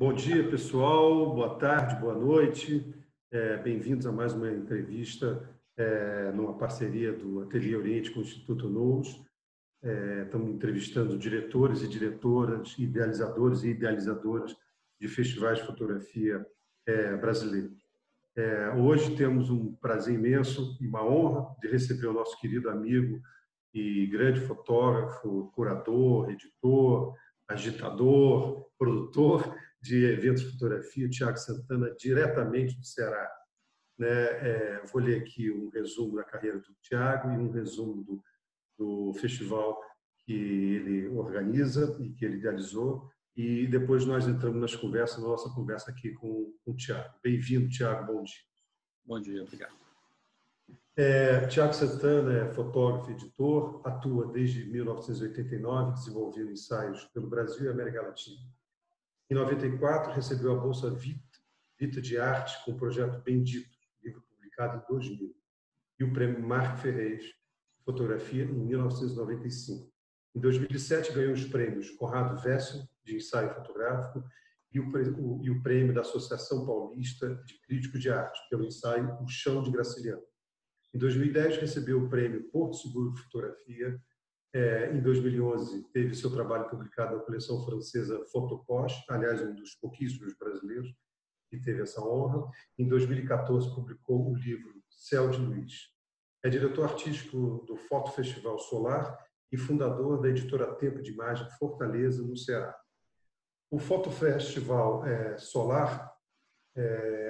Bom dia, pessoal. Boa tarde, boa noite. Bem-vindos a mais uma entrevista numa parceria do Ateliê Oriente com o Instituto Nous. Estamos entrevistando diretores e diretoras, idealizadores e idealizadoras de festivais de fotografia brasileiro. Hoje temos um prazer imenso e uma honra de receber o nosso querido amigo e grande fotógrafo, curador, editor, agitador, produtor de eventos de fotografia, Tiago Santana, diretamente do Ceará. Vou ler aqui um resumo da carreira do Tiago e um resumo do festival que ele organiza e que ele idealizou, e depois nós entramos nas conversas, na nossa conversa aqui com o Tiago. Bem-vindo, Tiago, bom dia. Bom dia, obrigado. Tiago Santana é fotógrafo e editor, atua desde 1989, desenvolvendo ensaios pelo Brasil e América Latina. Em 1994, recebeu a Bolsa Vita de Arte com o projeto Bendito, livro publicado em 2000, e o prêmio Marc Ferrez, Fotografia, em 1995. Em 2007, ganhou os prêmios Conrado Vesso, de ensaio fotográfico, e o prêmio da Associação Paulista de Críticos de Arte, pelo ensaio O Chão de Graciliano. Em 2010, recebeu o prêmio Porto Seguro de Fotografia. Em 2011, teve seu trabalho publicado na coleção francesa Fotopost, aliás, um dos pouquíssimos brasileiros que teve essa honra. Em 2014, publicou o livro Céu de Luiz. É diretor artístico do Foto Festival Solar e fundador da editora Tempo de Imagem Fortaleza, no Ceará. O Foto Festival Solar,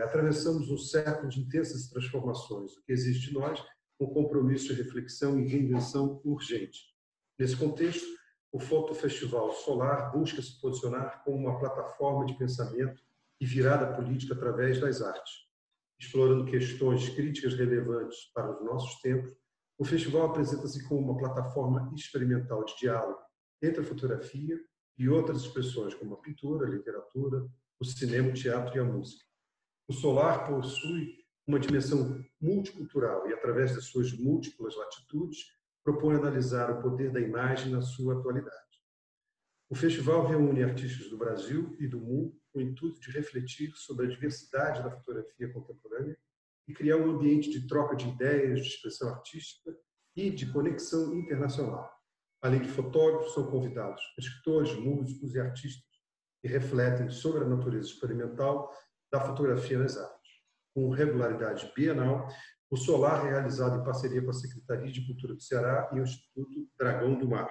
atravessamos um século de intensas transformações, o que exige de nós um compromisso de reflexão e reinvenção urgente. Nesse contexto, o Foto Festival Solar busca se posicionar como uma plataforma de pensamento e virada política através das artes. Explorando questões críticas relevantes para os nossos tempos, o festival apresenta-se como uma plataforma experimental de diálogo entre a fotografia e outras expressões, como a pintura, a literatura, o cinema, o teatro e a música. O Solar possui uma dimensão multicultural e, através das suas múltiplas latitudes, propõe analisar o poder da imagem na sua atualidade. O festival reúne artistas do Brasil e do mundo com o intuito de refletir sobre a diversidade da fotografia contemporânea e criar um ambiente de troca de ideias, de expressão artística e de conexão internacional. Além de fotógrafos, são convidados escritores, músicos e artistas que refletem sobre a natureza experimental da fotografia nas artes. Com regularidade bienal, o Solar é realizado em parceria com a Secretaria de Cultura do Ceará e o Instituto Dragão do Mar.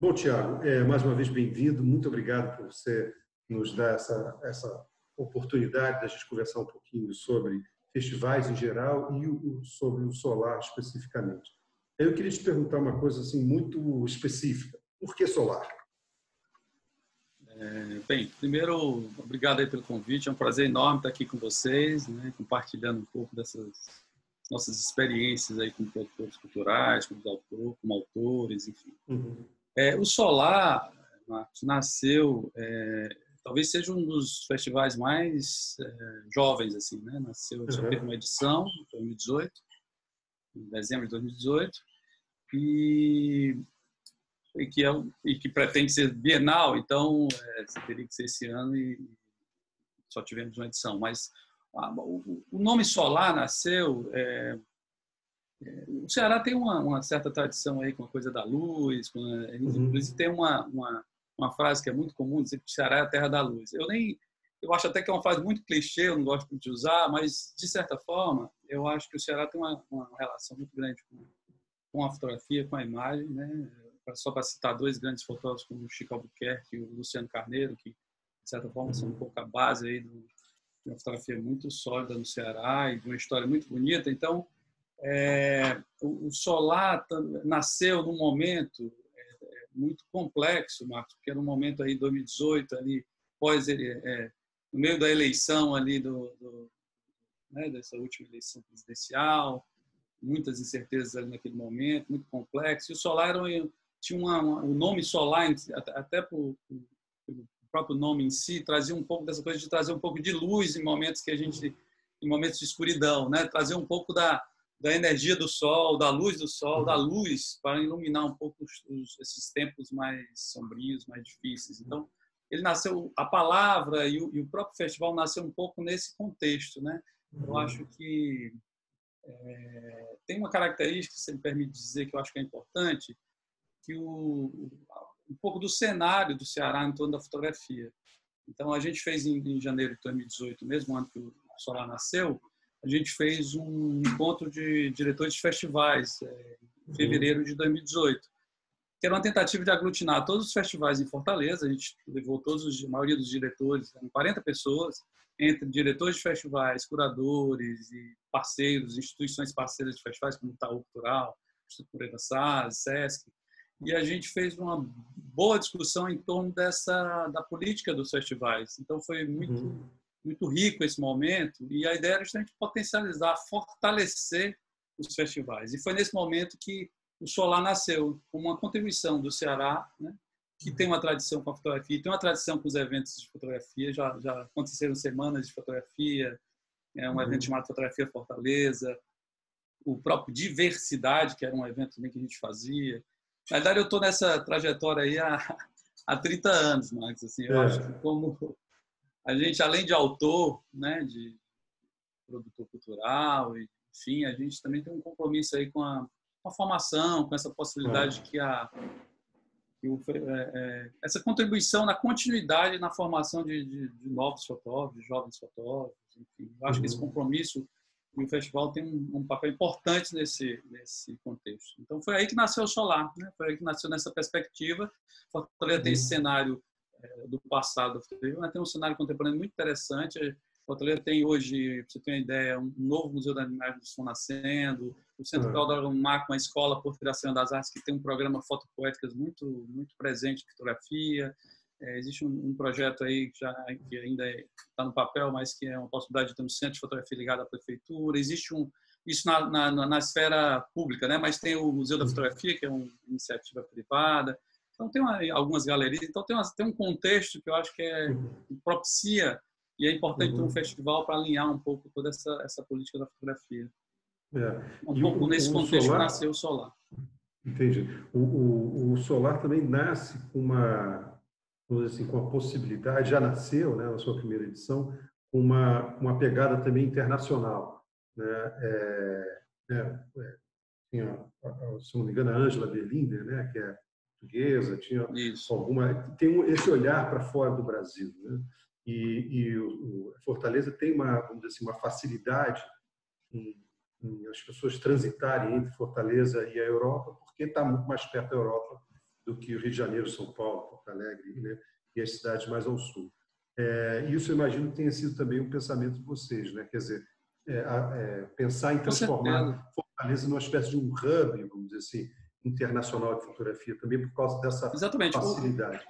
Bom, Tiago, mais uma vez bem-vindo, muito obrigado por você nos dar essa oportunidade de a gente conversar um pouquinho sobre festivais em geral e sobre o Solar especificamente. Eu queria te perguntar uma coisa assim muito específica. Por que Solar? Bem, primeiro, obrigado aí pelo convite. É um prazer enorme estar aqui com vocês, né, compartilhando um pouco dessas nossas experiências aí como produtores culturais, como autores, enfim. Uhum. O Solar, Marcos, nasceu, talvez seja um dos festivais mais jovens, assim, né? Nasceu, já teve uma edição em 2018, em dezembro de 2018, e que pretende ser bienal, então teria que ser esse ano e só tivemos uma edição. Mas o nome Solar nasceu... o Ceará tem uma certa tradição aí com a coisa da luz, inclusive tem uma frase que é muito comum, dizer que o Ceará é a terra da luz. Eu acho até que é uma frase muito clichê, eu não gosto de usar, mas, de certa forma, eu acho que o Ceará tem uma relação muito grande com a fotografia, com a imagem, né? Só para citar dois grandes fotógrafos como o Chico Albuquerque e o Luciano Carneiro, que, de certa forma, são um pouco a base aí de uma fotografia muito sólida no Ceará e de uma história muito bonita. Então, o Solar nasceu num momento muito complexo, Marcos, porque era um momento aí 2018 ali no meio da eleição ali dessa última eleição presidencial, muitas incertezas ali naquele momento, muito complexo. E o Solar tinha o nome Solar até pelo próprio nome em si trazia um pouco dessa coisa de trazer um pouco de luz em momentos que em momentos de escuridão, né? Trazer um pouco da energia do sol, da luz do sol, da luz, para iluminar um pouco esses tempos mais sombrios, mais difíceis. Então, ele nasceu, a palavra e o próprio festival nasceu um pouco nesse contexto, né? Eu acho que tem uma característica, se me permite dizer, que eu acho que é importante, que um pouco do cenário do Ceará em torno da fotografia. Então, a gente fez em janeiro de 2018, mesmo ano que o Solar nasceu, a gente fez um encontro de diretores de festivais em fevereiro de 2018, que era uma tentativa de aglutinar todos os festivais em Fortaleza. A gente levou a maioria dos diretores, eram 40 pessoas, entre diretores de festivais, curadores e parceiros, instituições parceiras de festivais, como Itaú Cultural, Instituto Dragão, Sesc. E a gente fez uma boa discussão em torno da política dos festivais. Então, foi muito rico esse momento. E a ideia era justamente potencializar, fortalecer os festivais. E foi nesse momento que o Solar nasceu, como uma contribuição do Ceará, né, que tem uma tradição com a fotografia, tem uma tradição com os eventos de fotografia. Já aconteceram semanas de fotografia, um evento chamado Fotografia Fortaleza, o próprio Diversidade, que era um evento também que a gente fazia. Na verdade, eu estou nessa trajetória aí há 30 anos, Marcos. Assim, eu acho que, como a gente, além de autor, né, de produtor cultural, enfim, a gente também tem um compromisso aí com a formação, com essa possibilidade essa contribuição na continuidade na formação de novos fotógrafos, de jovens fotógrafos. Enfim, eu acho que esse compromisso e o festival tem um papel importante nesse contexto. Então, foi aí que nasceu o Solar, né? Foi aí que nasceu nessa perspectiva. Fortaleza tem esse cenário do passado, mas tem um cenário contemporâneo muito interessante. Fortaleza tem hoje, para você ter uma ideia, um novo Museu da Animalização nascendo, o Centro Dragão do Mar, com a Escola Porto e da Senhora das Artes, que tem um programa Foto Poéticas muito presente de fotografia. Existe um projeto aí que ainda está no papel, mas que é uma possibilidade de ter um centro de fotografia ligado à prefeitura. Existe isso na esfera pública, né? Mas tem o Museu da Fotografia, que é uma iniciativa privada. Então, tem algumas galerias. Então, tem um contexto que eu acho que propicia, e é importante ter um festival para alinhar um pouco toda essa política da fotografia. Um pouco nesse contexto que nasceu o Solar. Entendi. O Solar também nasce com uma... vamos dizer assim, com a possibilidade, já nasceu, né, na sua primeira edição, uma pegada também internacional, né? Se não me engano, a Ângela Berlinda, né, que é portuguesa, tinha tem esse olhar para fora do Brasil, né? E o Fortaleza tem vamos dizer assim, uma facilidade em as pessoas transitarem entre Fortaleza e a Europa, porque está muito mais perto da Europa do que o Rio de Janeiro, São Paulo, Porto Alegre, né, e as cidades mais ao sul. Isso, eu imagino, tenha sido também um pensamento de vocês, né? Quer dizer, pensar em transformar Fortaleza numa espécie de um hub, vamos dizer assim, internacional de fotografia, também por causa dessa facilidade.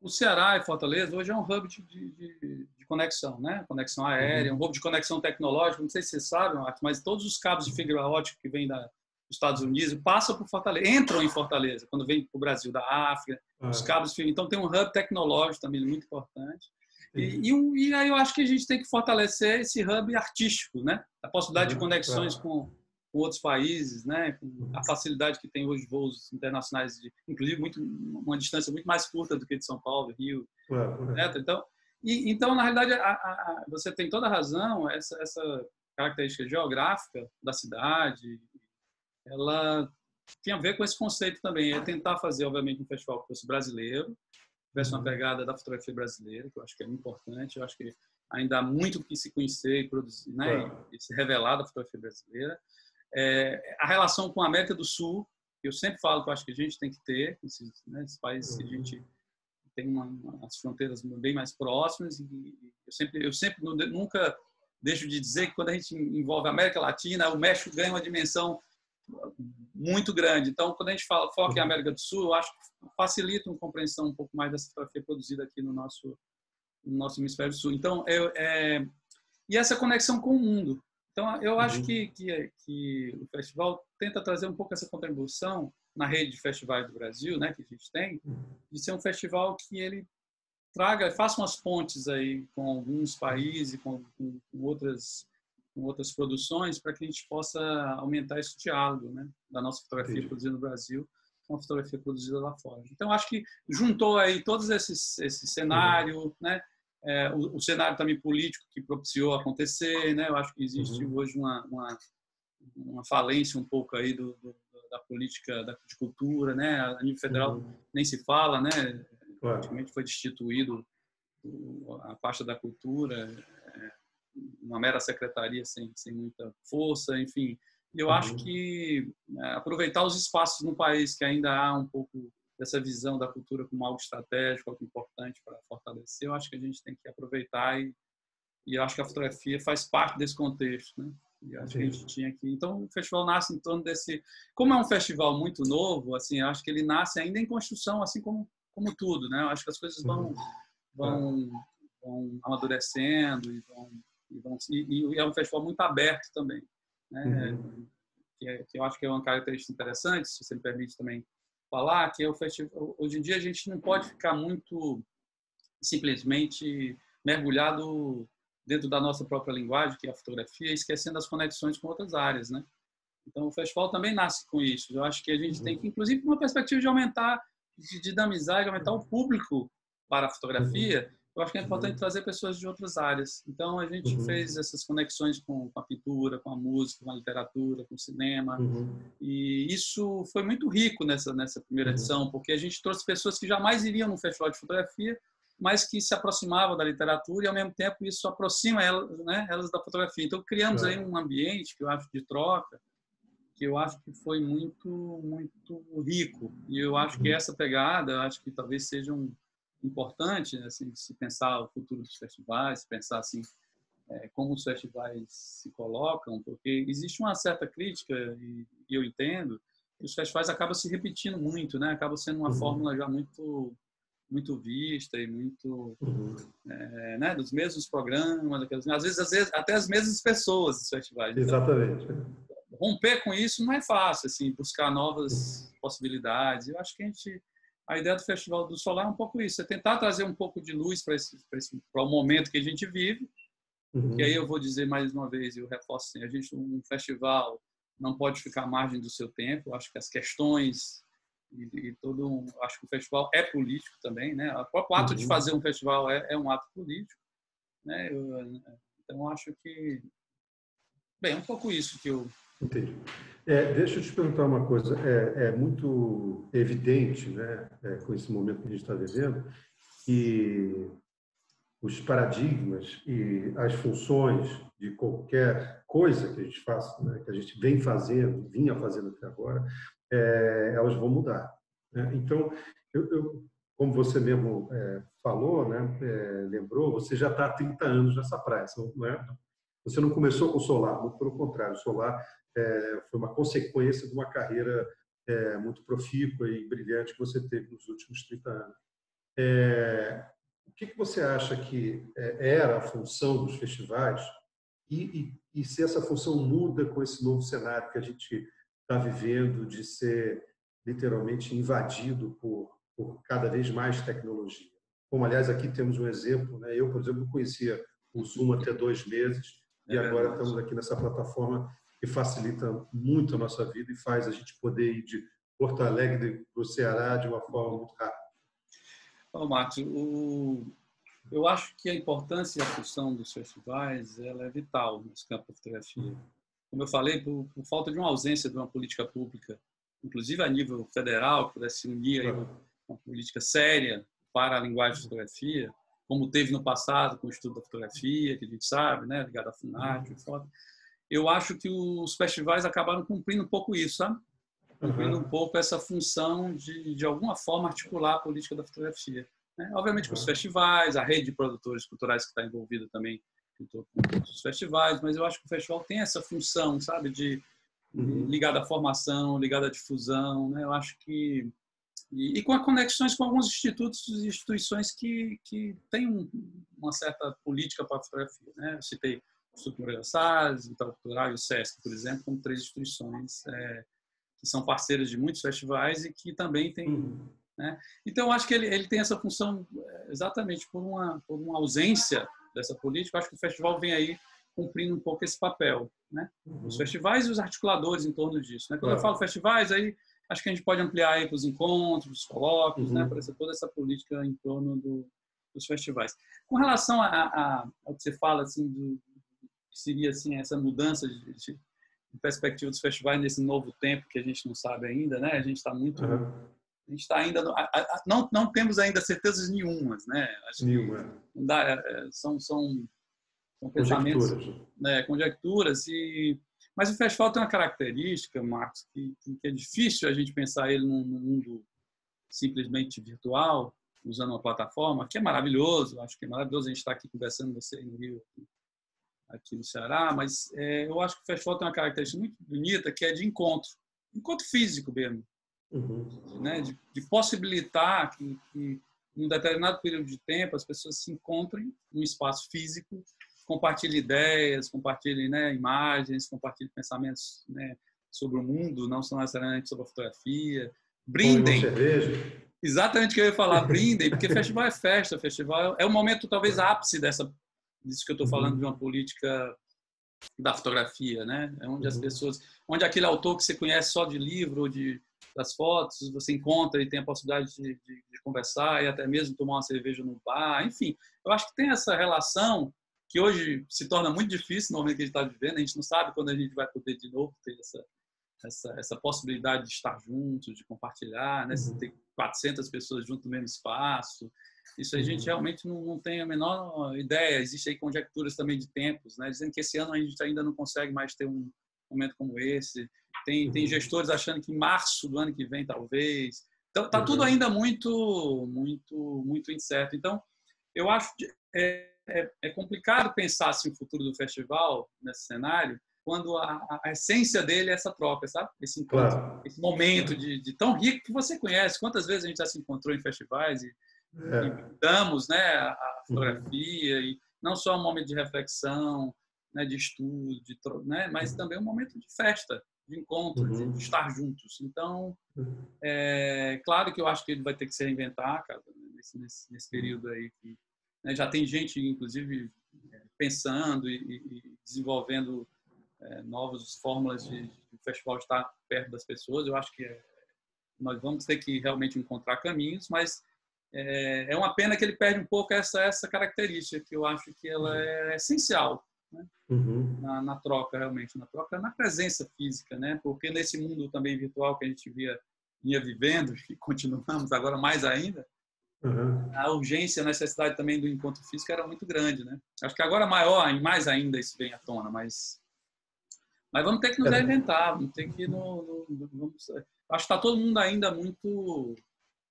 O Ceará e Fortaleza hoje é um hub de conexão, né? Conexão aérea, um hub de conexão tecnológica. Não sei se vocês sabem, Marcos, mas todos os cabos de fibra ótica que vêm dos Estados Unidos passam por Fortaleza, entram em Fortaleza quando vêm para o Brasil, da África, os cabos. Então, tem um hub tecnológico também muito importante. E aí eu acho que a gente tem que fortalecer esse hub artístico, né? A possibilidade de conexões com outros países, né? Com a facilidade que tem hoje voos internacionais, inclusive uma distância muito mais curta do que de São Paulo, Rio, etc. Então, na realidade, você tem toda a razão. Essa característica geográfica da cidade, ela tinha a ver com esse conceito também. É tentar fazer, obviamente, um festival que fosse brasileiro, tivesse uma pegada da fotografia brasileira, que eu acho que é importante. Eu acho que ainda há muito que se conhecer e produzir, né? E se revelar da fotografia brasileira. A relação com a América do Sul, eu sempre falo que eu acho que a gente tem que ter, né? Esses países que a gente tem as fronteiras bem mais próximas. E eu sempre nunca deixo de dizer que, quando a gente envolve a América Latina, o México ganha uma dimensão muito grande. Então, quando a gente foca em América do Sul, eu acho que facilita uma compreensão um pouco mais dessa fotografia produzida aqui no nosso hemisfério sul. Então, e essa conexão com o mundo. Então, eu acho que o festival tenta trazer um pouco essa contribuição na rede de festivais do Brasil, né, que a gente tem, de ser um festival que ele faça umas pontes aí com alguns países, com outras produções, para que a gente possa aumentar esse diálogo, né, da nossa fotografia produzida no Brasil. com a fotografia produzida lá fora. Então, acho que juntou aí todos esses cenários, né? O cenário também político que propiciou acontecer, né? Eu acho que existe hoje uma falência um pouco aí da política de cultura, né? A nível federal nem se fala, né? Praticamente foi destituído a pasta da cultura, uma mera secretaria sem muita força, enfim. E eu acho que aproveitar os espaços no país que ainda há um pouco dessa visão da cultura como algo estratégico, algo importante para fortalecer, eu acho que a gente tem que aproveitar e eu acho que a fotografia faz parte desse contexto, né? E acho que a gente tinha que... Então, o festival nasce em torno desse... Como é um festival muito novo, assim, acho que ele nasce ainda em construção, assim como tudo, né? Eu acho que as coisas vão amadurecendo e é um festival muito aberto também, né? Que eu acho que é uma característica interessante, se você me permite também falar, que é o festival. Hoje em dia a gente não pode ficar muito simplesmente mergulhado dentro da nossa própria linguagem, que é a fotografia, esquecendo as conexões com outras áreas, né? Então o festival também nasce com isso. Eu acho que a gente tem que, inclusive, uma perspectiva de aumentar, de dinamizar, de aumentar o público para a fotografia. Eu acho que é importante trazer pessoas de outras áreas. Então, a gente fez essas conexões com a pintura, com a música, com a literatura, com o cinema. E isso foi muito rico nessa primeira edição, porque a gente trouxe pessoas que jamais iriam no festival de fotografia, mas que se aproximavam da literatura e, ao mesmo tempo, isso aproxima elas, né, elas da fotografia. Então, criamos aí um ambiente, que eu acho, de troca, que eu acho que foi muito, muito rico. E eu acho que essa pegada, eu acho que talvez seja importante, né, assim, se pensar o futuro dos festivais, se pensar assim como os festivais se colocam, porque existe uma certa crítica, e eu entendo, que os festivais acabam se repetindo muito, né? Acaba sendo uma fórmula já muito vista e muito né, dos mesmos programas, às vezes até as mesmas pessoas dos festivais. Exatamente. Então, romper com isso não é fácil, assim, buscar novas possibilidades. Eu acho que a ideia do Festival do Solar é um pouco isso, é tentar trazer um pouco de luz para o momento que a gente vive, que aí eu vou dizer mais uma vez, eu reforço assim, um festival não pode ficar à margem do seu tempo, eu acho que as questões acho que o festival é político também, né? O próprio ato de fazer um festival é um ato político, né? Então acho que, bem, é um pouco isso que eu... Entendi. Deixa eu te perguntar uma coisa. É muito evidente, né, com esse momento que a gente está vivendo, que os paradigmas e as funções de qualquer coisa que a gente faça, né, que a gente vinha fazendo até agora, elas vão mudar, né? Então, eu, como você mesmo falou, né, lembrou, você já está há 30 anos nessa praia, não é? Você não começou com o Solar, muito pelo contrário, o Solar foi uma consequência de uma carreira muito profícua e brilhante que você teve nos últimos 30 anos. O que você acha que era a função dos festivais e se essa função muda com esse novo cenário que a gente está vivendo, de ser literalmente invadido por cada vez mais tecnologia? Como, aliás, aqui temos um exemplo, né? Eu, por exemplo, não conhecia o Zoom até 2 meses, e agora estamos aqui nessa plataforma que facilita muito a nossa vida e faz a gente poder ir de Porto Alegre para o Ceará de uma forma muito rápida. Bom, Marcos, eu acho que a importância e a função dos festivais ela é vital nesse campo da fotografia. Como eu falei, por falta de uma ausência de uma política pública, inclusive a nível federal, que pudesse se unir a uma política séria para a linguagem de fotografia, como teve no passado com o Instituto da Fotografia, que a gente sabe, né, ligado à FUNAT, eu acho que os festivais acabaram cumprindo um pouco isso, sabe? Cumprindo um pouco essa função de alguma forma, articular a política da fotografia, né? Obviamente com os festivais, a rede de produtores culturais que está envolvida também com os festivais, mas eu acho que o festival tem essa função, sabe? Ligada à formação, ligada à difusão, né? Eu acho que... E com as conexões com alguns institutos e instituições que têm uma certa política para a fotografia, né? Eu citei o Instituto Nous, o Itaú Cultural e o Sesc, por exemplo, como 3 instituições que são parceiras de muitos festivais e que também têm... Né? Então, eu acho que ele tem essa função exatamente por uma ausência dessa política. Eu acho que o festival vem aí cumprindo um pouco esse papel, né? Os festivais e os articuladores em torno disso, né? Quando eu falo festivais, aí... Acho que a gente pode ampliar aí para os encontros, os colóquios, né, para toda essa política em torno dos festivais. Com relação ao que você fala, assim, que seria assim, essa mudança de perspectiva dos festivais nesse novo tempo que a gente não sabe ainda, né? A gente está muito... A gente está ainda... não temos ainda certezas nenhumas, né? Acho que dá, são pensamentos... Conjecturas. Né, conjecturas e... Mas o festival tem uma característica, Marcos, que é difícil a gente pensar ele num mundo simplesmente virtual, usando uma plataforma, que é maravilhoso, acho que é maravilhoso a gente estar aqui conversando com você no Rio, aqui no Ceará, mas eu acho que o festival tem uma característica muito bonita, que é de encontro físico mesmo, né? De possibilitar que em um determinado período de tempo as pessoas se encontrem num espaço físico, compartilhe ideias, compartilhe, né, imagens, compartilhe pensamentos, né, sobre o mundo, não só necessariamente sobre a fotografia. Brindem. Exatamente o que eu ia falar, brindem, porque festival é festa, festival é o momento, talvez, ápice disso que eu estou falando, de uma política da fotografia, né? É onde as pessoas, onde aquele autor que você conhece só de livro ou das fotos, você encontra e tem a possibilidade de conversar e até mesmo tomar uma cerveja no bar, enfim. Eu acho que tem essa relação que hoje se torna muito difícil no momento que a gente está vivendo. A gente não sabe quando a gente vai poder de novo ter essa possibilidade de estar juntos, de compartilhar, né? Se ter 400 pessoas junto no mesmo espaço. Isso a gente realmente não tem a menor ideia. Existem aí conjecturas também de tempos, né? Dizendo que esse ano a gente ainda não consegue mais ter um momento como esse. Tem gestores achando que em março do ano que vem, talvez. Então, está tudo ainda muito incerto. Então, eu acho que... É complicado pensar assim, o futuro do festival nesse cenário, quando a essência dele é essa troca, sabe? Esse encontro, esse momento de tão rico que você conhece. Quantas vezes a gente já se encontrou em festivais e damos, né, a fotografia, e não só um momento de reflexão, né, de estudo, né, mas também um momento de festa, de encontro, de estar juntos. Então, claro que eu acho que ele vai ter que se reinventar, cara, nesse período aí que... Já tem gente, inclusive, pensando e desenvolvendo novas fórmulas de festival estar perto das pessoas. Eu acho que nós vamos ter que realmente encontrar caminhos, mas é uma pena que ele perde um pouco essa característica, que eu acho que ela é essencial, né? Na troca, realmente. Na troca, na presença física, né? Porque nesse mundo também virtual que a gente vinha vivendo, e continuamos agora mais ainda, a urgência, a necessidade também do encontro físico era muito grande, né? Acho que agora maior e mais ainda isso vem à tona, mas vamos ter que nos reinventar, vamos ter que acho que está todo mundo ainda muito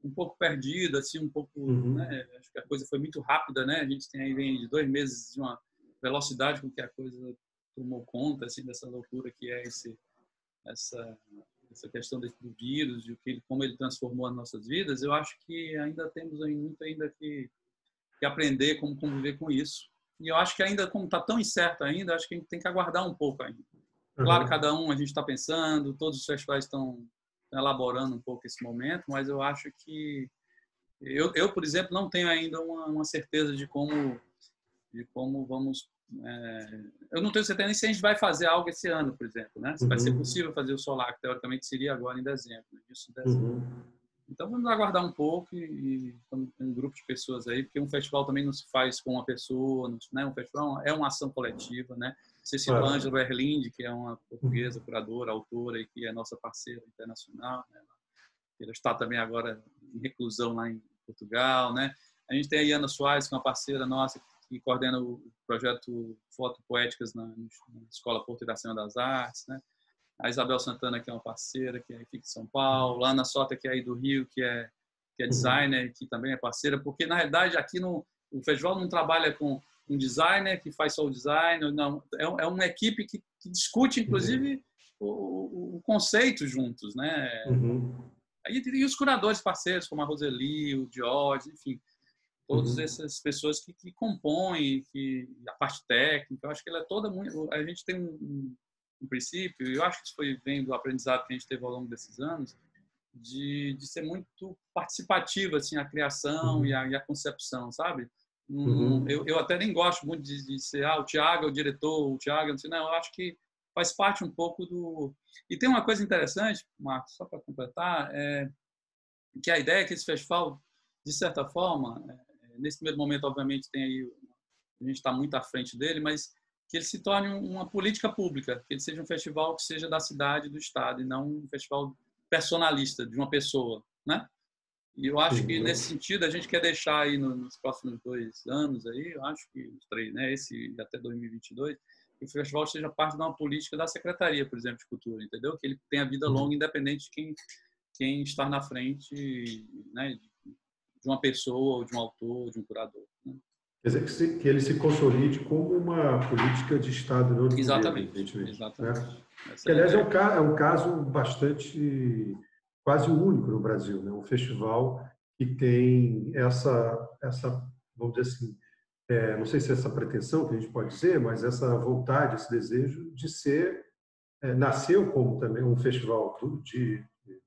um pouco perdido, assim, um pouco, né? Acho que a coisa foi muito rápida, né? A gente tem aí vem de 2 meses de uma velocidade com que a coisa tomou conta, assim, dessa loucura que é essa questão do vírus e como ele transformou as nossas vidas. Eu acho que ainda temos muito ainda que aprender como conviver com isso. E eu acho que ainda, como está tão incerto ainda, acho que a gente tem que aguardar um pouco ainda. Claro, cada um a gente está pensando, todos os festivais estão elaborando um pouco esse momento, mas eu acho que... Eu por exemplo, não tenho ainda uma certeza de como vamos... eu não tenho certeza nem se a gente vai fazer algo esse ano, por exemplo, né? Se vai ser possível fazer o solar, que teoricamente seria agora em dezembro, no início de dezembro. Então vamos aguardar um pouco e estamos em um grupo de pessoas aí, porque um festival também não se faz com uma pessoa, né? Um festival é uma ação coletiva, né? Você citou a Ângela Berlinda, que é uma portuguesa, curadora, autora, e que é nossa parceira internacional, né? Ela está também agora em reclusão lá em Portugal, né? A gente tem a Iana Soares, que é uma parceira nossa, que coordena o projeto Foto Poéticas na Escola Porto e da Senhora das Artes, né? A Isabel Santana, que é uma parceira, que é aqui de São Paulo. A Ana Sota, que é aí do Rio, que é designer, que também é parceira. Porque, na realidade, aqui o festival não trabalha com um designer que faz só o design. Não. É uma equipe que discute, inclusive, o conceito juntos, né? E os curadores parceiros, como a Roseli, o Diógenes, enfim... Todas essas pessoas que compõem, que a parte técnica, eu acho que ela é toda muito... A gente tem um princípio, e eu acho que isso foi vem do aprendizado que a gente teve ao longo desses anos, de ser muito participativa, assim, a criação e a concepção, sabe? Eu até nem gosto muito de ser, o Tiago é o diretor, o Tiago... Não, eu acho que faz parte um pouco do... E tem uma coisa interessante, Marcos, só para completar, que a ideia é que esse festival, de certa forma, nesse primeiro momento, obviamente, tem aí, a gente está muito à frente dele, mas que ele se torne uma política pública, que ele seja um festival que seja da cidade, do estado, e não um festival personalista, de uma pessoa, né? E eu acho que, nesse sentido, a gente quer deixar aí nos próximos 2 anos, aí, eu acho que os 3, né? Esse até 2022, que o festival seja parte de uma política da Secretaria, por exemplo, de Cultura, entendeu? Que ele tenha vida longa, independente de quem está na frente, né? De uma pessoa, ou de um autor, ou de um curador. Né? Quer dizer, que ele se consolide como uma política de Estado, não de... Exatamente. Governo, exatamente. Né? Que, aliás, é um caso bastante... quase o único no Brasil, né? Um festival que tem essa, vamos dizer assim, não sei se é essa pretensão que a gente pode dizer, mas essa vontade, esse desejo de ser, nasceu como também um festival de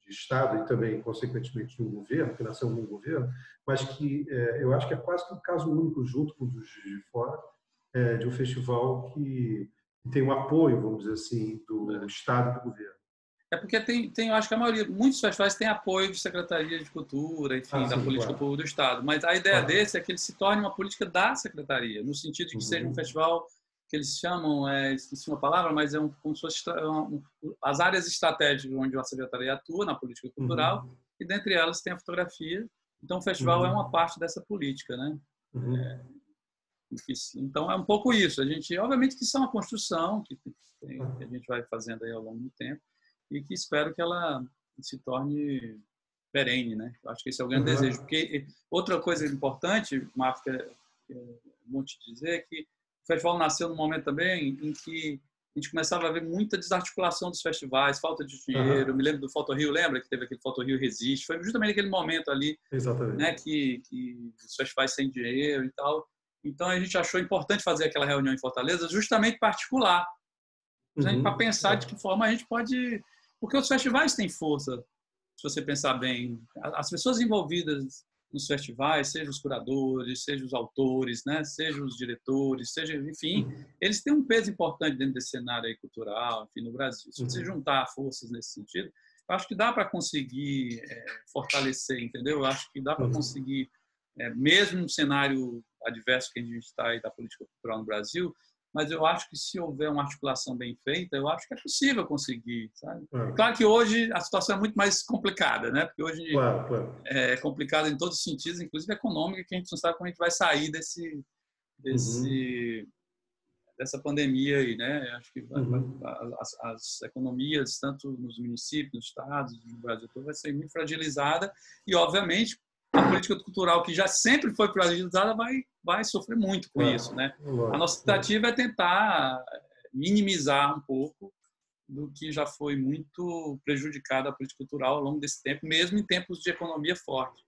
Estado e também, consequentemente, de um governo, que nasceu num governo, mas que eu acho que é quase um caso único, junto com os de fora, de um festival que tem um apoio, vamos dizer assim, do Estado e do governo. É porque eu acho que a maioria, muitos festivais têm apoio de Secretaria de Cultura, enfim, da política pública do Estado. Mas a ideia desse é que ele se torne uma política da Secretaria, no sentido de que seja um festival que eles chamam, esqueci uma palavra, mas como se fosse as áreas estratégicas onde a Secretaria atua na política cultural, e dentre elas tem a fotografia. Então, o festival é uma parte dessa política, né? Então, é um pouco isso. A gente, obviamente, que isso é uma construção que a gente vai fazendo aí ao longo do tempo, e que espero que ela se torne perene, né? Eu acho que esse é o grande desejo. Porque outra coisa importante, Marco, que é bom te dizer, é que o festival nasceu num momento também em que a gente começava a ver muita desarticulação dos festivais, falta de dinheiro. Eu me lembro do Foto Rio, lembra que teve aquele Foto Rio Resiste? Foi justamente aquele momento ali, né, que os festivais sem dinheiro e tal. Então, a gente achou importante fazer aquela reunião em Fortaleza, justamente particular, para pensar de que forma a gente pode... Porque os festivais têm força, se você pensar bem. As pessoas envolvidas nos festivais, sejam os curadores, sejam os autores, né? Sejam os diretores, sejam, enfim, eles têm um peso importante dentro desse cenário aí cultural, enfim, no Brasil. Se você juntar forças nesse sentido, eu acho que dá para conseguir fortalecer, entendeu? Eu acho que dá para conseguir, mesmo no cenário adverso que a gente está aí da política cultural no Brasil, mas eu acho que se houver uma articulação bem feita, eu acho que é possível conseguir, sabe? Claro que hoje a situação é muito mais complicada, né? Porque hoje é complicada em todos os sentidos, inclusive econômica, que a gente não sabe como a gente vai sair dessa pandemia aí, né? Eu acho que as economias, tanto nos municípios, nos estados, no Brasil todo, vai ser muito fragilizada e, obviamente, a política cultural, que já sempre foi fragilizada, vai sofrer muito com isso, né? A nossa tentativa é tentar minimizar um pouco do que já foi muito prejudicada a política cultural ao longo desse tempo, mesmo em tempos de economia forte.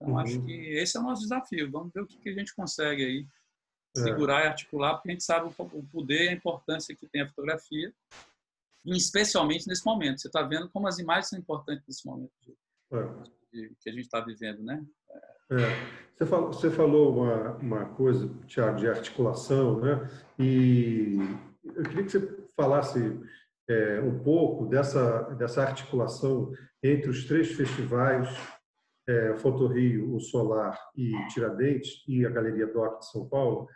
Então, acho que esse é o nosso desafio. Vamos ver o que a gente consegue aí segurar e articular, porque a gente sabe o poder e a importância que tem a fotografia, especialmente nesse momento. Você está vendo como as imagens são importantes nesse momento que a gente está vivendo, né? Você falou uma coisa, Tiago, de articulação, né? E eu queria que você falasse um pouco dessa articulação entre os 3 festivais, Fotorio, o Solar e Tiradentes, e a Galeria Dort de São Paulo,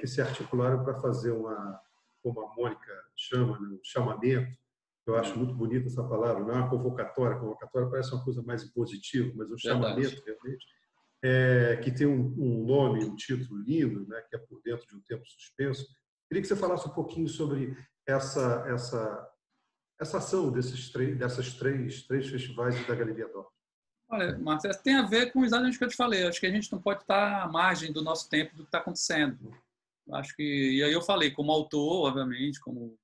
que se articularam para fazer uma, como a Mônica chama, né, um chamamento. Eu acho muito bonita essa palavra, não é uma convocatória. Convocatória parece uma coisa mais impositiva, mas um chamamento, realmente, que tem um nome, um título lindo, né, que é Por Dentro de um Tempo Suspenso. Queria que você falasse um pouquinho sobre essa ação desses três festivais da Galeria Dort. Olha, Marcelo, tem a ver com exatamente o que eu te falei. Eu acho que a gente não pode estar à margem do nosso tempo, do que está acontecendo. Acho que... E aí eu falei, como autor, obviamente, como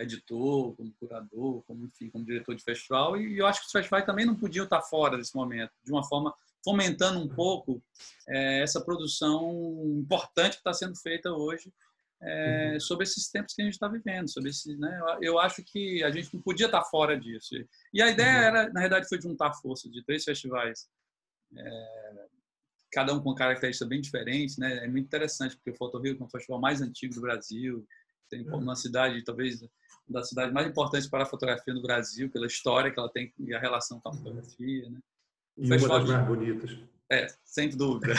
editor, como curador, enfim, como diretor de festival, e eu acho que os festivais também não podiam estar fora desse momento, de uma forma fomentando um pouco essa produção importante que está sendo feita hoje sobre esses tempos que a gente está vivendo, sobre esses, né? Eu acho que a gente não podia estar fora disso. E a ideia era, na verdade, foi juntar força de 3 festivais, cada um com característica bem diferente, né? É muito interessante porque o Foto Rio é um festival mais antigo do Brasil. uma cidade, talvez, uma das cidades mais importantes para a fotografia no Brasil, pela história que ela tem e a relação com a fotografia, né? E uma das mais bonitas. É, sem dúvida.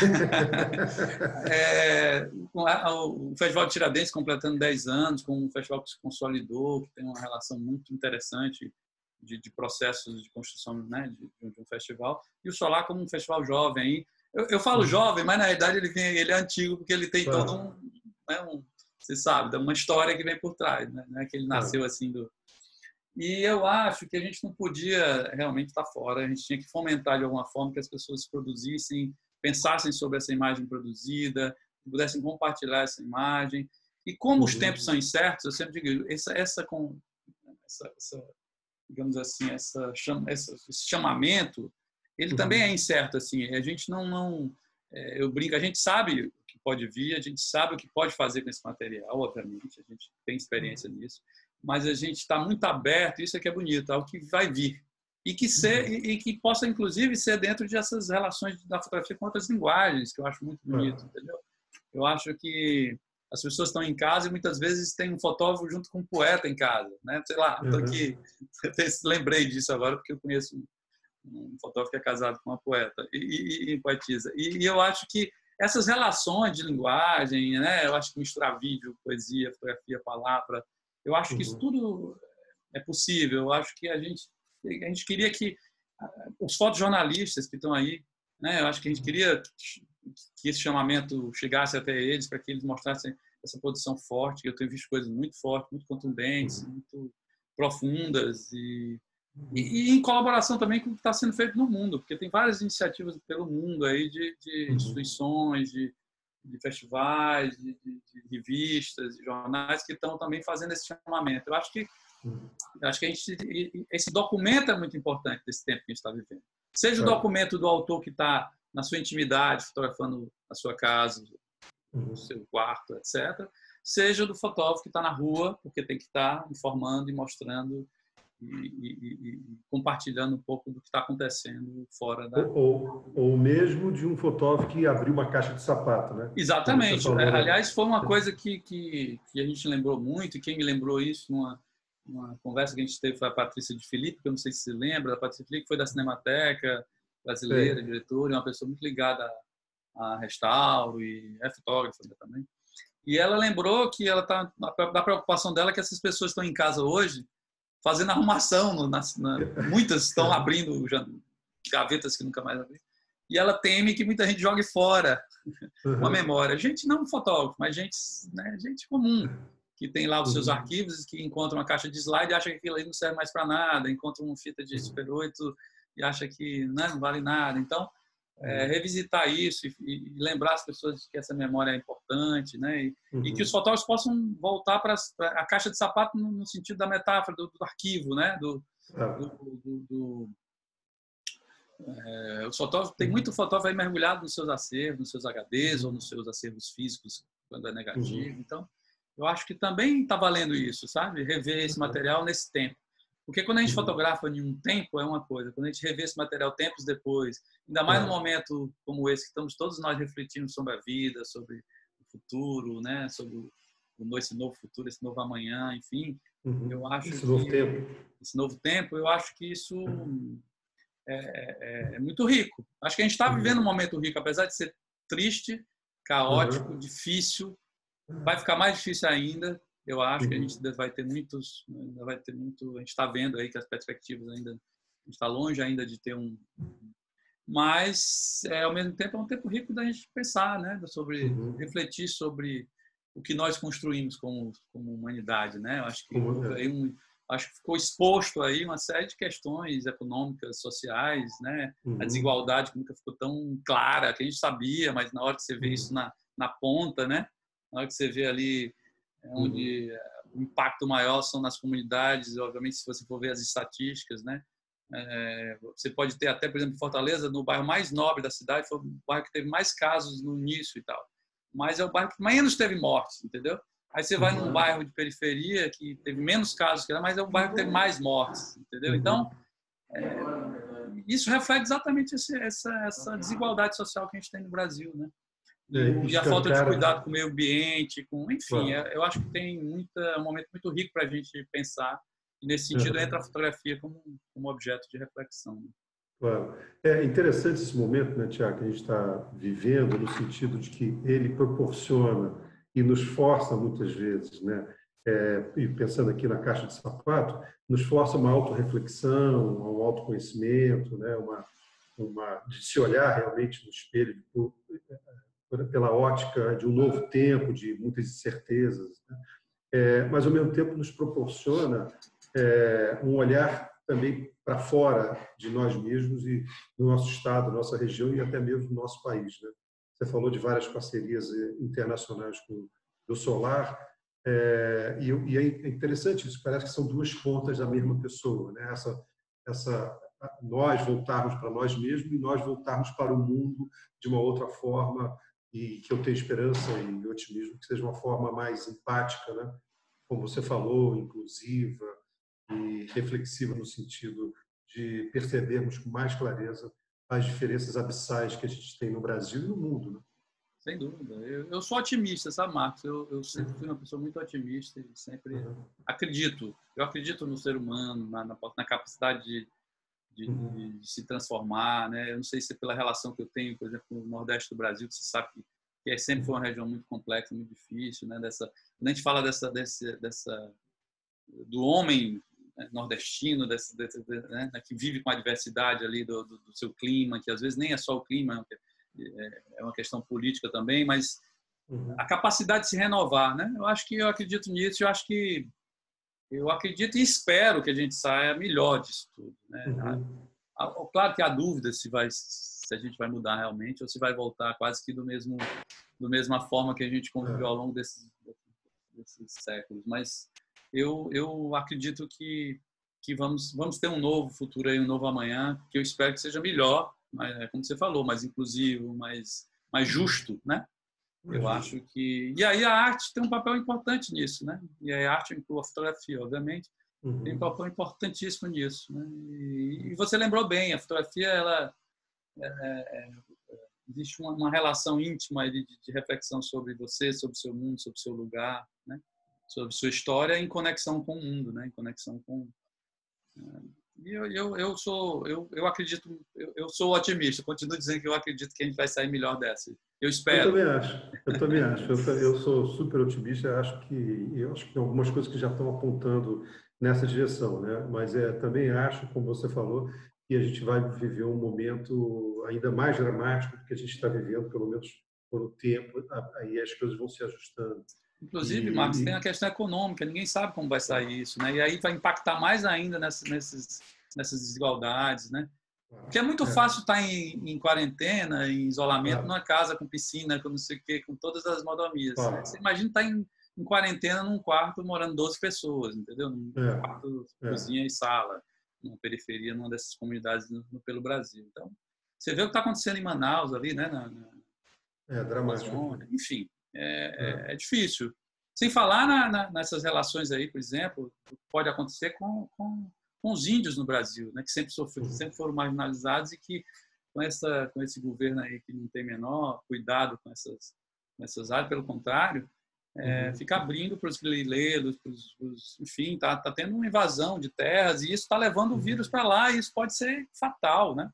O Festival de Tiradentes completando 10 anos, com um festival que se consolidou, que tem uma relação muito interessante de processos de construção, né, de um festival. E o Solar como um festival jovem. Aí. Eu falo jovem, mas na realidade ele é antigo, porque ele tem todo um... Né, você sabe, uma história que vem por trás, né? Não é que ele nasceu assim do... E eu acho que a gente não podia realmente estar fora, a gente tinha que fomentar de alguma forma que as pessoas produzissem, pensassem sobre essa imagem produzida, pudessem compartilhar essa imagem. E como os tempos são incertos, eu sempre digo, digamos assim, esse chamamento, ele também é incerto, assim, a gente eu brinco, a gente sabe o que pode vir, a gente sabe o que pode fazer com esse material, obviamente, a gente tem experiência nisso, mas a gente está muito aberto, isso é que é bonito, ao que vai vir. E que possa, inclusive, ser dentro dessas relações da fotografia com outras linguagens, que eu acho muito bonito, entendeu? Eu acho que as pessoas estão em casa e muitas vezes tem um fotógrafo junto com um poeta em casa, né? Sei lá, tô aqui, lembrei disso agora, porque eu conheço um fotógrafo que é casado com uma poeta e poetisa. E eu acho que essas relações de linguagem, né? Eu acho que misturar vídeo, poesia, fotografia, palavra... Eu acho que isso tudo é possível. Eu acho que a gente queria que os fotojornalistas que estão aí, né? Eu acho que a gente queria que esse chamamento chegasse até eles para que eles mostrassem essa produção forte. Eu tenho visto coisas muito fortes, muito contundentes, muito profundas e em colaboração também com o que está sendo feito no mundo, porque tem várias iniciativas pelo mundo aí de instituições, de festivais, de revistas, de jornais que estão também fazendo esse chamamento. Eu acho que esse documento é muito importante desse tempo que a gente está vivendo. Seja o documento do autor que está na sua intimidade, fotografando a sua casa, o seu quarto, etc. Seja do fotógrafo que está na rua, porque tem que estar informando e mostrando e compartilhando um pouco do que está acontecendo fora da... Ou mesmo de um fotógrafo que abriu uma caixa de sapato, né? Exatamente. Aliás, foi uma coisa que a gente lembrou muito, e quem me lembrou isso numa conversa que a gente teve foi a Patrícia de Filipe, que eu não sei se você lembra, a Patrícia de Filipe foi da Cinemateca brasileira, diretora, e uma pessoa muito ligada a restauro e é fotógrafa também. E ela lembrou que ela tá da preocupação dela que essas pessoas estão em casa hoje fazendo arrumação, muitas estão abrindo gavetas que nunca mais abriram, e ela teme que muita gente jogue fora uma memória. Gente não fotógrafo, mas gente, né, gente comum, que tem lá os seus arquivos, que encontra uma caixa de slide e acha que aquilo aí não serve mais para nada, encontra uma fita de Super 8 e acha que não vale nada. Então, revisitar isso e lembrar as pessoas que essa memória é importante, né? E que os fotógrafos possam voltar para a caixa de sapato no sentido da metáfora do arquivo, né? Os fotógrafos, tem muito fotógrafo aí mergulhado nos seus acervos, nos seus HDs ou nos seus acervos físicos quando é negativo. Então, eu acho que também está valendo isso, sabe? Rever esse material nesse tempo. Porque quando a gente fotografa em um tempo é uma coisa, quando a gente revê esse material tempos depois, ainda mais num momento como esse, que estamos todos nós refletindo sobre a vida, sobre o futuro, né? Sobre esse novo futuro, esse novo amanhã, enfim. Eu acho esse novo tempo, eu acho que isso é muito rico. Acho que a gente está vivendo um momento rico, apesar de ser triste, caótico, difícil, vai ficar mais difícil ainda. Eu acho que a gente vai ter muito, a gente está vendo aí que as perspectivas ainda, a gente está longe ainda de ter um, mas ao mesmo tempo é um tempo rico da gente pensar, né, sobre refletir sobre o que nós construímos como humanidade, né? Eu acho que ficou exposto aí uma série de questões econômicas, sociais, né? A desigualdade que nunca ficou tão clara, que a gente sabia, mas na hora que você vê isso na ponta, né? Na hora que você vê ali onde o impacto maior são nas comunidades, obviamente, se você for ver as estatísticas, né? Você pode ter até, por exemplo, Fortaleza, no bairro mais nobre da cidade, foi o bairro que teve mais casos no início e tal. Mas é o bairro que menos teve mortes, entendeu? Aí você vai num bairro de periferia que teve menos casos, mas é o bairro que teve mais mortes, entendeu? Então, isso reflete exatamente essa desigualdade social que a gente tem no Brasil, né? E a falta de cuidado com o meio ambiente, com, enfim, claro. Eu acho que tem um momento muito rico para a gente pensar. E nesse sentido entra a fotografia como objeto de reflexão. Claro. É interessante esse momento, né, Tiago, que a gente está vivendo, no sentido de que ele proporciona e nos força muitas vezes, né? E pensando aqui na caixa de sapato, nos força uma autorreflexão, um autoconhecimento, né? De se olhar realmente no espelho pela ótica de um novo tempo, de muitas incertezas, né? Mas, ao mesmo tempo, nos proporciona um olhar também para fora de nós mesmos e do nosso estado, nossa região e até mesmo do nosso país, né? Você falou de várias parcerias internacionais do Solar, e é interessante isso, parece que são duas pontas da mesma pessoa, né? Nós voltarmos para nós mesmos e nós voltarmos para o mundo de uma outra forma, e que eu tenho esperança e otimismo que seja uma forma mais empática, né? Como você falou, inclusiva e reflexiva, no sentido de percebermos com mais clareza as diferenças abissais que a gente tem no Brasil e no mundo, né? Sem dúvida. Eu sou otimista, sabe, Marcos? Eu sempre fui uma pessoa muito otimista e sempre acredito. Eu acredito no ser humano, na capacidade de se transformar, né? Eu não sei se é pela relação que eu tenho, por exemplo, no Nordeste do Brasil, que se sabe que sempre foi uma região muito complexa, muito difícil, né? Quando a gente fala do homem nordestino, né, que vive com a diversidade ali do seu clima, que às vezes nem é só o clima, é uma questão política também, mas a capacidade de se renovar, né? Eu acredito nisso, eu acredito e espero que a gente saia melhor disso tudo, né? Claro que há dúvida se a gente vai mudar realmente ou se vai voltar quase que do mesma forma que a gente conviveu ao longo desses séculos, mas eu acredito que vamos ter um novo futuro aí, um novo amanhã, que eu espero que seja melhor, mas, como você falou, mais inclusivo, mais justo, né? Eu acho que... E aí a arte tem um papel importante nisso, né? E aí a arte inclui a fotografia, obviamente, tem um papel importantíssimo nisso, né? E você lembrou bem, a fotografia, ela... existe uma relação íntima de reflexão sobre você, sobre o seu mundo, sobre o seu lugar, né? Sobre sua história em conexão com o mundo, né? Em conexão com... E eu sou otimista, continuo dizendo que eu acredito que a gente vai sair melhor dessa. Eu espero. Eu também acho. Eu sou super otimista, acho que tem algumas coisas que já estão apontando nessa direção, né? Mas também acho, como você falou, que a gente vai viver um momento ainda mais dramático do que a gente está vivendo, pelo menos por um tempo, aí as coisas vão se ajustando. Inclusive, Marcos, tem a questão econômica, ninguém sabe como vai sair isso, né? E aí vai impactar mais ainda nessas desigualdades, né? Porque é muito fácil estar em quarentena, em isolamento, numa casa com piscina, com não sei o quê, com todas as mordomias, né? Você imagina estar em quarentena num quarto morando 12 pessoas, entendeu? Num quarto, cozinha e sala, numa periferia, numa dessas comunidades pelo Brasil. Então, você vê o que está acontecendo em Manaus ali, né? Dramático. Enfim. É difícil. Sem falar nessas relações aí, por exemplo, pode acontecer com os índios no Brasil, né? Que sempre foram marginalizados e que com esse governo aí que não tem menor cuidado com essas áreas, pelo contrário, fica abrindo para os grileiros, enfim, tá tendo uma invasão de terras e isso está levando o vírus para lá e isso pode ser fatal, né?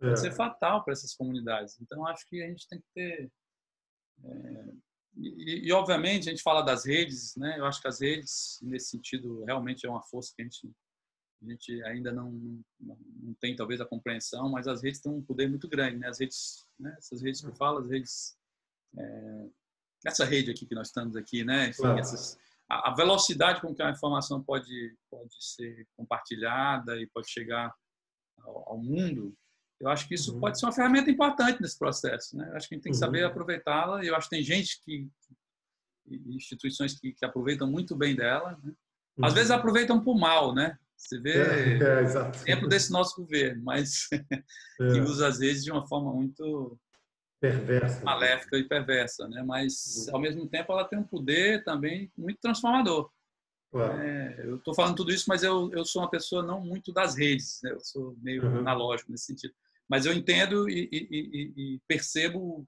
Pode ser fatal para essas comunidades. Então, acho que a gente tem que ter... E obviamente a gente fala das redes, né? Eu acho que as redes nesse sentido realmente é uma força que a gente ainda não tem talvez a compreensão, mas as redes têm um poder muito grande, né? As redes, né? Essas redes que eu falo, as redes, essa rede aqui que nós estamos aqui, né? Enfim, a velocidade com que a informação pode ser compartilhada e pode chegar ao mundo. Eu acho que isso pode ser uma ferramenta importante nesse processo, né? Eu acho que a gente tem que saber aproveitá-la. Eu acho que tem gente instituições que aproveitam muito bem dela, né? Às vezes aproveitam por mal, né? Você vê exemplo desse nosso governo, mas que usa às vezes de uma forma muito perversa, maléfica e perversa, né? Mas ao mesmo tempo ela tem um poder também muito transformador. Eu estou falando tudo isso, mas eu sou uma pessoa não muito das redes, né? Eu sou meio analógico nesse sentido. Mas eu entendo e percebo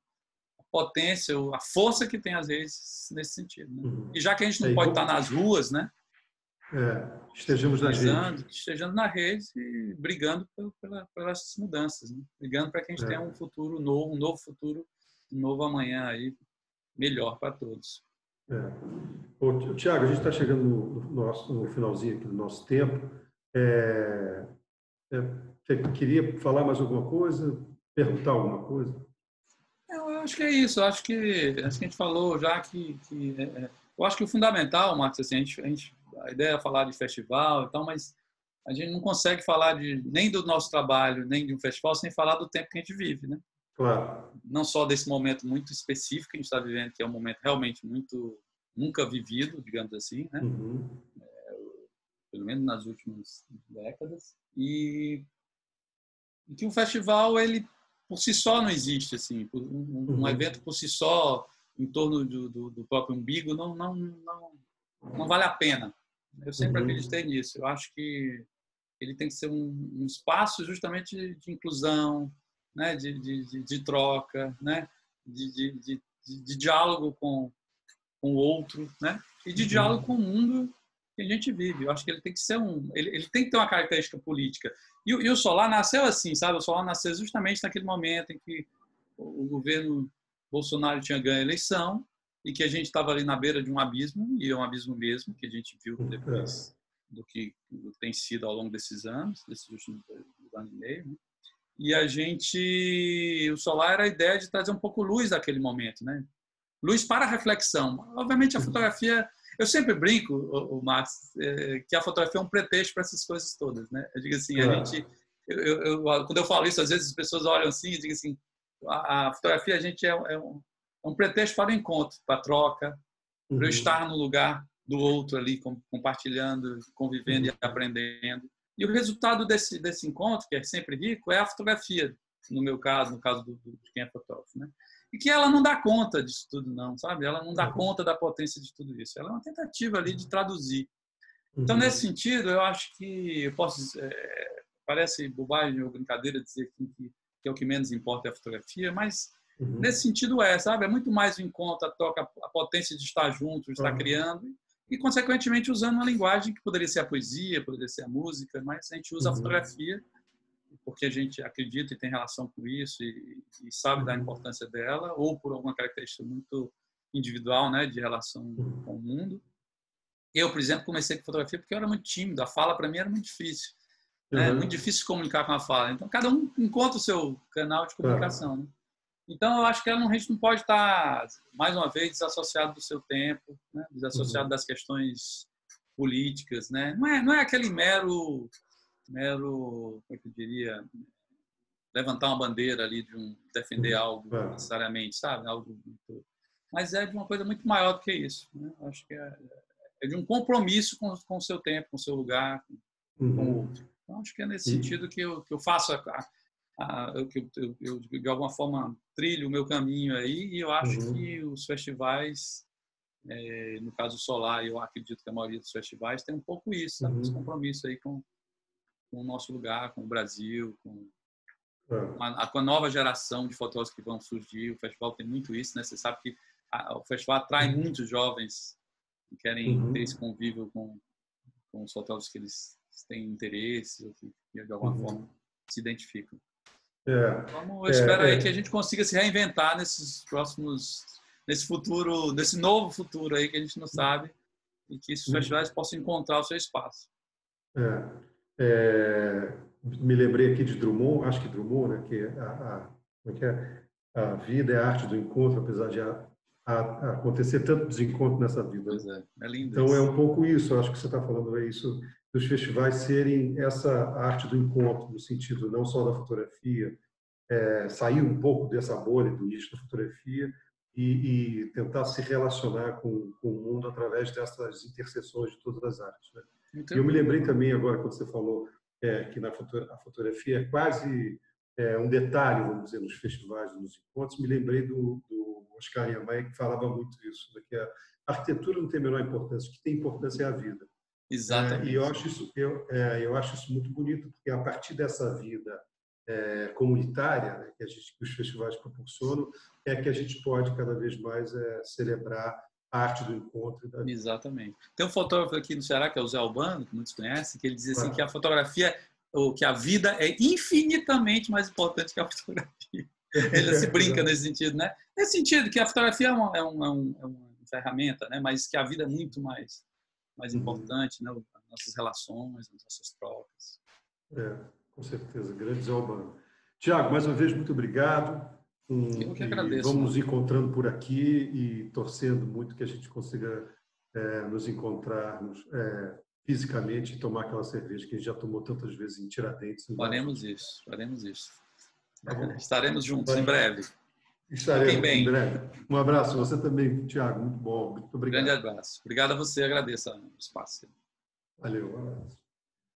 potência, a força que tem às vezes nesse sentido. Né? E já que a gente não pode estar nas ruas, né? Estejamos na rede. Estejamos na rede e brigando pelas mudanças. Né? Brigando para que a gente tenha um futuro novo, um novo futuro, um novo amanhã aí, melhor para todos. Tiago, a gente está chegando no finalzinho aqui do nosso tempo. Queria falar mais alguma coisa? Perguntar alguma coisa? Eu acho que é isso. Acho que a gente falou já que eu acho que o fundamental, Marcos, assim, a ideia é falar de festival e tal, mas a gente não consegue falar nem do nosso trabalho, nem de um festival, sem falar do tempo que a gente vive, né? Claro. Não só desse momento muito específico que a gente está vivendo, que é um momento realmente muito nunca vivido, digamos assim, né? Uhum. Pelo menos nas últimas décadas, e que o festival, ele por si só não existe, assim, um evento por si só, em torno do próprio umbigo, não vale a pena. Eu sempre acreditei nisso. Eu acho que ele tem que ser um espaço justamente de inclusão, né? de troca, né? de diálogo com o outro, né? E de diálogo com o mundo que a gente vive. Eu acho que ele tem que ser ele tem que ter uma característica política. E o Solar nasceu assim, sabe? O Solar nasceu justamente naquele momento em que o governo Bolsonaro tinha ganho a eleição e que a gente estava ali na beira de um abismo, e é um abismo mesmo, que a gente viu depois do que tem sido ao longo desses anos, desses últimos 2 anos e meio. Né? E o Solar era a ideia de trazer um pouco luz naquele momento, né? Luz para a reflexão. Obviamente a fotografia... Eu sempre brinco, o Marcos, que a fotografia é um pretexto para essas coisas todas, né? Eu digo assim, a gente... quando eu falo isso, às vezes as pessoas olham assim e dizem assim, a fotografia a gente é um pretexto para o encontro, para a troca, para eu estar no lugar do outro ali, compartilhando, convivendo e aprendendo. E o resultado desse encontro, que é sempre rico, é a fotografia, no meu caso, no caso de quem é fotógrafo, né? E que ela não dá conta disso tudo, não, sabe? Ela não dá conta da potência de tudo isso. Ela é uma tentativa ali de traduzir. Então, nesse sentido, eu acho que eu posso dizer, parece bobagem ou brincadeira dizer que é o que menos importa é a fotografia, mas nesse sentido sabe? É muito mais o encontro, a troca, a potência de estar junto, de estar criando e, consequentemente, usando uma linguagem que poderia ser a poesia, poderia ser a música, mas a gente usa a fotografia porque a gente acredita e tem relação com isso e sabe da importância dela, ou por alguma característica muito individual, né, de relação com o mundo. Eu, por exemplo, comecei com fotografia porque eu era muito tímido, a fala para mim era muito difícil, né? Era muito difícil comunicar com a fala. Então, cada um encontra o seu canal de comunicação, né? Então, eu acho que a gente não pode estar, mais uma vez, desassociado do seu tempo, né? Desassociado das questões políticas, né? Não é aquele mero, como é que eu diria, levantar uma bandeira ali de defender algo necessariamente, sabe? Algo muito... Mas é de uma coisa muito maior do que isso, né? Acho que é de um compromisso com o seu tempo, com o seu lugar, com o outro. Então, acho que é nesse sentido que eu faço, eu de alguma forma trilho o meu caminho aí, e eu acho que os festivais, no caso do Solar, eu acredito que a maioria dos festivais tem um pouco isso, sabe? Esse compromisso aí com o nosso lugar, com o Brasil, com a nova geração de fotógrafos que vão surgir. O festival tem muito isso, né? Você sabe que o festival atrai muitos jovens que querem ter esse convívio com os fotógrafos que eles têm interesse ou que de alguma forma se identificam. Então, eu espero aí que a gente consiga se reinventar nesse novo futuro aí que a gente não sabe, e que esses festivais possam encontrar o seu espaço. Me lembrei aqui de Drummond, acho que Drummond, né, que a vida é a arte do encontro, apesar de acontecer tanto desencontro nessa vida. Pois é, é lindo. Então é um pouco isso, acho que você está falando, é isso, dos festivais serem essa arte do encontro, no sentido não só da fotografia, sair um pouco dessa bolha do nicho da fotografia e tentar se relacionar com o mundo através dessas interseções de todas as artes, né? Então, eu me lembrei também agora quando você falou que a fotografia é quase um detalhe, vamos dizer, nos festivais, nos encontros. Me lembrei do Oscar Niemeyer, que falava muito isso, que a arquitetura não tem a menor importância, o que tem importância é a vida. Exatamente. E eu acho isso muito bonito, porque a partir dessa vida comunitária, né, que os festivais proporcionam, é que a gente pode cada vez mais celebrar a arte do encontro. Da... Exatamente. Tem um fotógrafo aqui no Ceará, que é o Zé Albano, que muitos conhecem, que ele diz assim, que a fotografia, ou que a vida é infinitamente mais importante que a fotografia. Ele se brinca nesse sentido, né? Nesse sentido, que a fotografia é uma ferramenta, né? Mas que a vida é muito mais importante, né? As nossas relações, as nossas trocas. Com certeza. Grande Zé Albano. Tiago, mais uma vez, muito obrigado. Eu que agradeço. Vamos nos encontrando por aqui e torcendo muito que a gente consiga nos encontrarmos fisicamente e tomar aquela cerveja que a gente já tomou tantas vezes em Tiradentes. Faremos isso, faremos isso. Tá bom. Estaremos juntos em breve. Estaremos em breve. Um abraço. Você também, Tiago. Muito bom. Muito obrigado. Grande abraço. Obrigado a você. Agradeço o espaço. Valeu. Um abraço.